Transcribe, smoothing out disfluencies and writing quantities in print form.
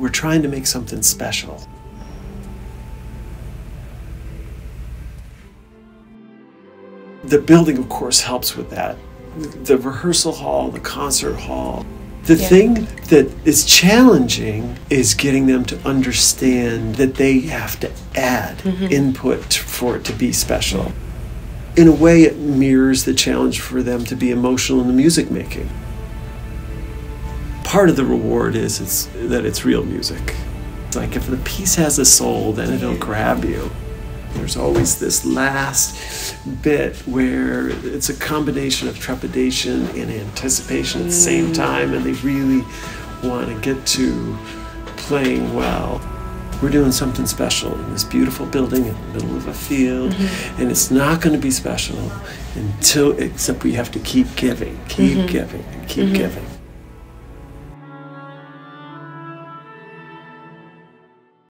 We're trying to make something special. The building, of course, helps with that. The rehearsal hall, the concert hall. The thing that is challenging is getting them to understand that they have to add input for it to be special. In a way, it mirrors the challenge for them to be emotional in the music making. Part of the reward is that it's real music. It's like if the piece has a soul, then it'll grab you. There's always this last bit where it's a combination of trepidation and anticipation at the same time, and they really want to get to playing well. We're doing something special in this beautiful building in the middle of a field, and it's not going to be special until, except we have to keep giving and keep giving.